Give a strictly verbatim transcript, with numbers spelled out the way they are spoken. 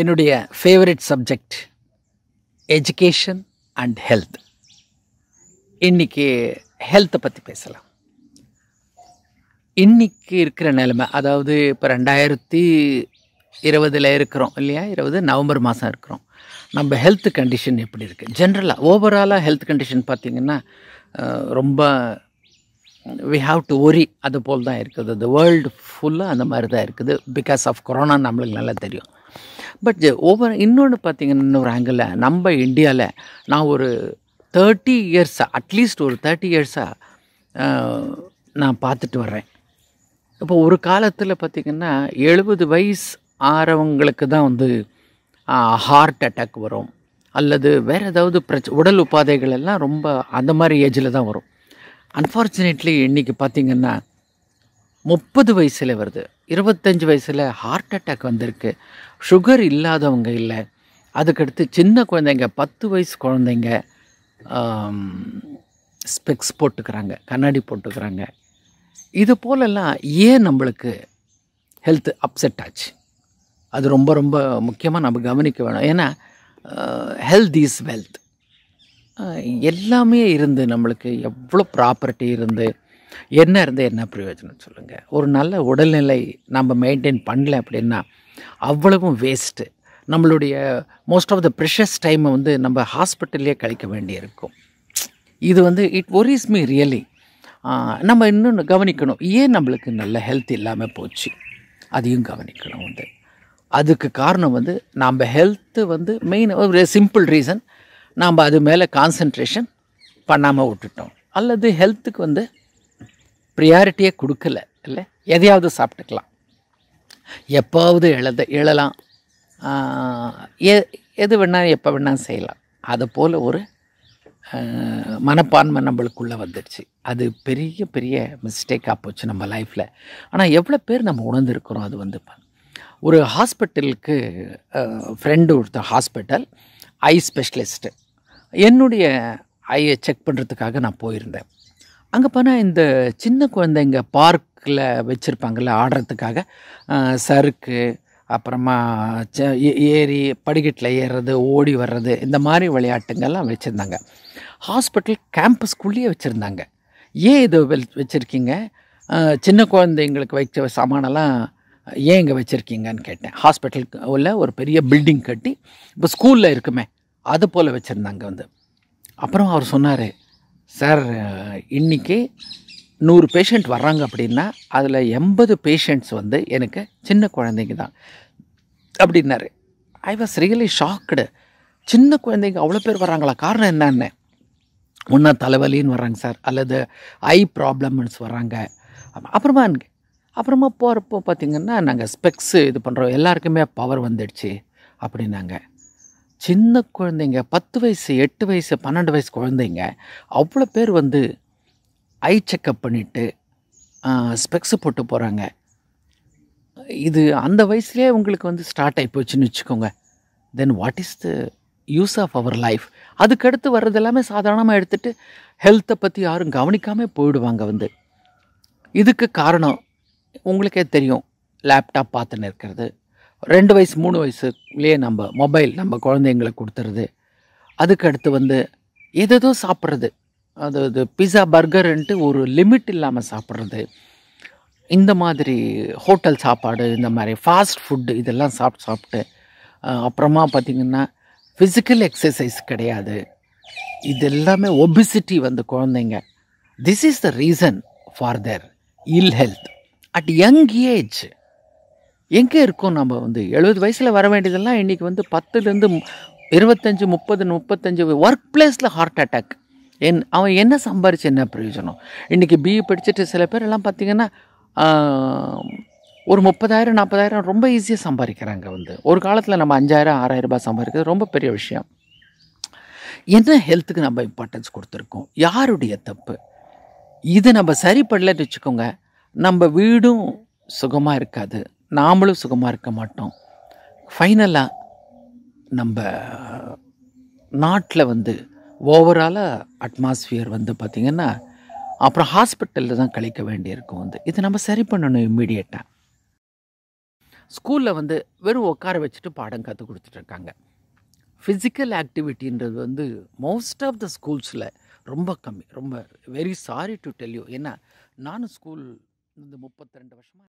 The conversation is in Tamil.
என்னுடைய favourite subject education and health. இன்றைக்கி ஹெல்த்தை பற்றி பேசலாம். இன்றைக்கி இருக்கிற நிலைமை, அதாவது இப்போ ரெண்டாயிரத்தி இருபதில் இருக்கிறோம் இல்லையா, இருபது நவம்பர் மாதம் இருக்கிறோம். நம்ம ஹெல்த் கண்டிஷன் எப்படி இருக்குது, ஜென்ரலாக ஓவராலாக ஹெல்த் கண்டிஷன் பார்த்திங்கன்னா ரொம்ப we have to worry அது போல் தான் இருக்குது. the world ஃபுல்லாக அந்த மாதிரி தான் இருக்குது. பிகாஸ் ஆஃப் கொரோனா நம்மளுக்கு நல்லா தெரியும். பட் ஒவ்வொரு இன்னொன்று பார்த்திங்கன்னா, இன்னொரு ஆங்கிளில் நம்ம இந்தியாவில் நான் ஒரு தேர்ட்டி இயர்ஸாக அட்லீஸ்ட் ஒரு தேர்ட்டி இயர்ஸாக நான் பார்த்துட்டு வர்றேன். இப்போ ஒரு காலத்தில் பார்த்திங்கன்னா எழுபது வயசு ஆறவங்களுக்கு தான் வந்து ஹார்ட் அட்டாக் வரும், அல்லது வேறு ஏதாவது பிரச்ச உடல் உபாதைகள் எல்லாம் ரொம்ப அந்த மாதிரி ஏஜில் தான் வரும். அன்ஃபார்ச்சுனேட்லி இன்றைக்கி பார்த்திங்கன்னா முப்பது வயசில் வருது, இருபத்தஞ்சி வயசில் ஹார்ட் அட்டாக் வந்திருக்கு. சுகர் இல்லாதவங்க இல்லை, அதுக்கடுத்து சின்ன குழந்தைங்க, பத்து வயசு குழந்தைங்க ஸ்பெக்ஸ் போட்டுக்கிறாங்க, கண்ணாடி போட்டுக்கிறாங்க. இது போலெல்லாம் ஏன் நம்மளுக்கு ஹெல்த் அப்செட் ஆச்சு? அது ரொம்ப ரொம்ப முக்கியமாக நம்ம கவனிக்க வேணும். ஏன்னா ஹெல்த் இஸ் வெல்த். எல்லாமே இருந்து நம்மளுக்கு எவ்வளோ ப்ராப்பர்ட்டி இருந்து என்ன இருந்து என்ன பிரயோஜனம் சொல்லுங்கள்? ஒரு நல்ல உடல்நிலை நம்ம மெயின்டைன் பண்ணல அப்படின்னா அவ்வளவும் வேஸ்ட்டு. நம்மளுடைய மோஸ்ட் ஆஃப் த ப்ரெஷஸ் டைமை வந்து நம்ம ஹாஸ்பிட்டல்லே கழிக்க வேண்டியிருக்கும். இது வந்து இட் ஒரிஸ் மீ ரியலி. நம்ம இன்னொன்று கவனிக்கணும், ஏன் நம்மளுக்கு நல்ல ஹெல்த் இல்லாமல் போச்சு அதையும் கவனிக்கணும். வந்து அதுக்கு காரணம் வந்து நம்ம ஹெல்த்து வந்து மெயின் ஒரு சிம்பிள் ரீசன், நாம் அது மேலே கான்சன்ட்ரேஷன் பண்ணாமல் விட்டுட்டோம், அல்லது ஹெல்த்துக்கு வந்து ப்ரியாரிட்டியே கொடுக்கல. இல்லை, எதையாவது சாப்பிட்டுக்கலாம், எப்பாவது எழத எழலாம், எ எது வேணால் எப்போ வேணால் செய்யலாம். அதை போல் ஒரு மனப்பான்மை நம்மளுக்குள்ளே வந்துடுச்சு. அது பெரிய பெரிய மிஸ்டேக்காக போச்சு நம்ம லைஃப்பில். ஆனால் எவ்வளோ பேர் நம்ம உணர்ந்துருக்குறோம்? அது வந்து ஒரு ஹாஸ்பிட்டலுக்கு ஃப்ரெண்டு ஒருத்தர் ஹாஸ்பிட்டல் ஐ ஸ்பெஷலிஸ்ட்டு, என்னுடைய ஐயை செக் பண்ணுறதுக்காக நான் போயிருந்தேன். அங்கே போனால் இந்த சின்ன குழந்தைங்க பார்க்கில் வச்சுருப்பாங்கள்ல ஆடுறதுக்காக சறுக்கு, அப்புறமா ஏறி படிக்கட்டில் ஏறுறது, ஓடி வர்றது, இந்த மாதிரி விளையாட்டுங்கள்லாம் வச்சுருந்தாங்க. ஹாஸ்பிட்டல் கேம்பஸ்குள்ளேயே வச்சுருந்தாங்க. ஏன் இதை வச்சுருக்கீங்க, சின்ன குழந்தைங்களுக்கு வைச்ச சாமானெல்லாம் ஏன் இங்கே வச்சுருக்கீங்கன்னு கேட்டேன். ஹாஸ்பிட்டலுக்கு உள்ள ஒரு பெரிய பில்டிங் கட்டி இப்போ ஸ்கூலில் இருக்குமே அது போல் வச்சுருந்தாங்க. வந்து அப்புறம் அவர் சொன்னார், சார் இன்றைக்கி நூறு பேஷண்ட் வர்றாங்க அப்படின்னா அதில் எண்பது பேஷண்ட்ஸ் வந்து எனக்கு சின்ன குழந்தைங்க தான் அப்படின்னாரு. I was really shocked. சின்ன குழந்தைங்க அவ்வளோ பேர் வர்றாங்களா? காரணம் என்னென்ன, ஒன்றா தலைவலின்னு வர்றாங்க சார், அல்லது ஐ ப்ராப்ளம்ஸ் வர்றாங்க. அப்புறமா அப்புறமா போகிறப்போ பார்த்திங்கன்னா நாங்கள் ஸ்பெக்ஸு இது பண்ணுறோம், எல்லாருக்குமே பவர் வந்துடுச்சு அப்படின்னாங்க. சின்ன குழந்தைங்க, பத்து வயசு, எட்டு வயசு, பன்னெண்டு வயசு குழந்தைங்க அவ்வளோ பேர் வந்து ஐ செக்கப் பண்ணிவிட்டு ஸ்பெக்ஸு போட்டு போகிறாங்க. இது அந்த வயசுலேயே உங்களுக்கு வந்து ஸ்டார்ட் ஆகி போச்சுன்னு வச்சுக்கோங்க. Then what is the use of our life? அதுக்கடுத்து வர்றது எல்லாமே சாதாரணமாக எடுத்துகிட்டு ஹெல்த்தை பற்றி யாரும் கவனிக்காமல் போயிடுவாங்க. வந்து இதுக்கு காரணம் உங்களுக்கே தெரியும், லேப்டாப் பார்த்துன்னு இருக்கிறது, ரெண்டு வயசு மூணு வயசுலேயே நம்ம மொபைல் நம்ம குழந்தைங்களுக்கு கொடுத்துறது, அதுக்கடுத்து வந்து எதோ சாப்பிட்றது, அதாவது பிஸா பர்கருன்ட்டு ஒரு லிமிட் இல்லாமல் சாப்பிட்றது, இந்த மாதிரி ஹோட்டல் சாப்பாடு, இந்த மாதிரி ஃபாஸ்ட் ஃபுட்டு, இதெல்லாம் சாப்பிட்டு சாப்பிட்டு அப்புறமா பார்த்திங்கன்னா ஃபிசிக்கல் எக்ஸசைஸ் கிடையாது. இது எல்லாமே ஒபிசிட்டி வந்து குழந்தைங்க. This is the reason for their ill health at young age. எங்கே இருக்கோம் நம்ம? வந்து எழுபது வயசில் வர வேண்டியதெல்லாம் இன்றைக்கி வந்து பத்துலேருந்து இருபத்தஞ்சி முப்பது முப்பத்தஞ்சு ஒர்க் பிளேஸில் ஹார்ட் அட்டாக். என் அவன் என்ன சம்பாரிச்சு என்ன பிரயோஜனம்? இன்றைக்கி பிஇ படிச்சுட்டு சில பேர் எல்லாம் பார்த்திங்கன்னா ஒரு முப்பதாயிரம் நாற்பதாயிரம் ரொம்ப ஈஸியாக சம்பாதிக்கிறாங்க. வந்து ஒரு காலத்தில் நம்ம அஞ்சாயிரம் ஆறாயிரம் ரூபாய் சம்பாதிக்கிறது ரொம்ப பெரிய விஷயம். என்ன ஹெல்த்துக்கு நம்ம இம்பார்ட்டன்ஸ் கொடுத்துருக்கோம்? யாருடைய தப்பு? இதை நம்ம சரி பண்ணலன்னு வச்சுக்கோங்க, நம்ம வீடும் சுகமாக இருக்காது, நாமளும் சுகமாக இருக்க மாட்டோம். ஃபைனலாக நம்ம நாட்டில் வந்து ஓவராலாக அட்மாஸ்ஃபியர் வந்து பார்த்திங்கன்னா அப்புறம் ஹாஸ்பிட்டலில் தான் கழிக்க வேண்டியிருக்கும். வந்து இதை நம்ம சரி பண்ணணும் இம்மீடியட்டாக. ஸ்கூலில் வந்து வெறும் உட்கார வச்சுட்டு பாடம் கற்றுக் கொடுத்துட்ருக்காங்க. ஃபிசிக்கல் ஆக்டிவிட்டின்றது வந்து மோஸ்ட் ஆஃப் த ஸ்கூல்ஸில் ரொம்ப கம்மி. ரொம்ப very sorry to tell you. ஏன்னா நானும் ஸ்கூல் இந்த முப்பத்தி ரெண்டு வருஷமாக